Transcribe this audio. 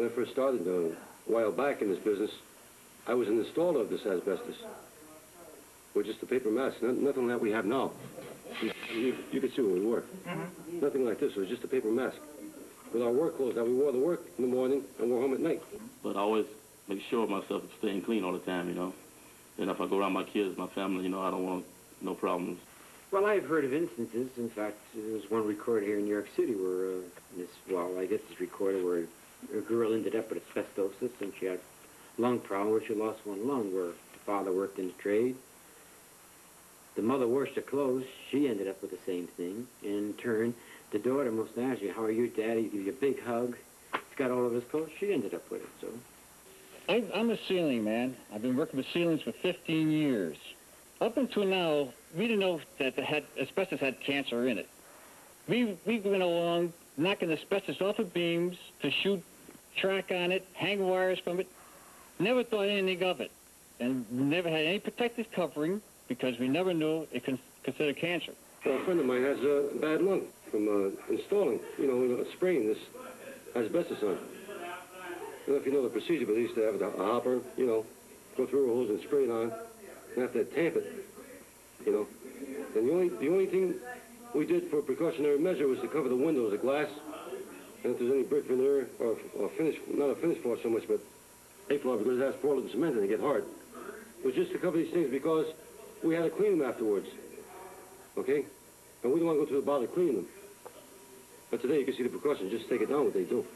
When I first started a while back in this business, I was an installer of this asbestos. We're just a paper mask, nothing that we have now. You could see where we were. Mm-hmm. Nothing like this. It was just a paper mask. With our work clothes, now we wore the work in the morning and wore home at night. But I always make sure of myself staying clean all the time, you know. And if I go around my kids, my family, you know, I don't want no problems. Well, I've heard of instances. In fact, there was one recorded here in New York City where where a girl ended up with asbestosis and she had a lung problem where she lost one lung, where the father worked in the trade. The mother wore her clothes. She ended up with the same thing. In turn, the daughter most asked you, how are you, Daddy? Give you a big hug. He's got all of his clothes. She ended up with it, so. I'm a ceiling man. I've been working with ceilings for 15 years. Up until now, we didn't know that asbestos had cancer in it. We went along knocking asbestos off of beams to shoot track on it, hang wires from it. Never thought anything of it. And we never had any protective covering because we never knew it considered cancer. Well, a friend of mine has a bad lung from installing, you know, spraying this asbestos on. I don't know if you know the procedure, but they used to have a hopper, you know, go through the holes and spray it on. And have to tamp it, you know. And the only thing we did for precautionary measure was to cover the windows with glass. And if there's any brick veneer or finish, not a finished floor so much, but a floor, because it has Portland cement and they get hard, it was just to cover these things because we had to clean them afterwards, okay? And we don't want to go through the bother cleaning them. But today you can see the precautions, just take it down what they do.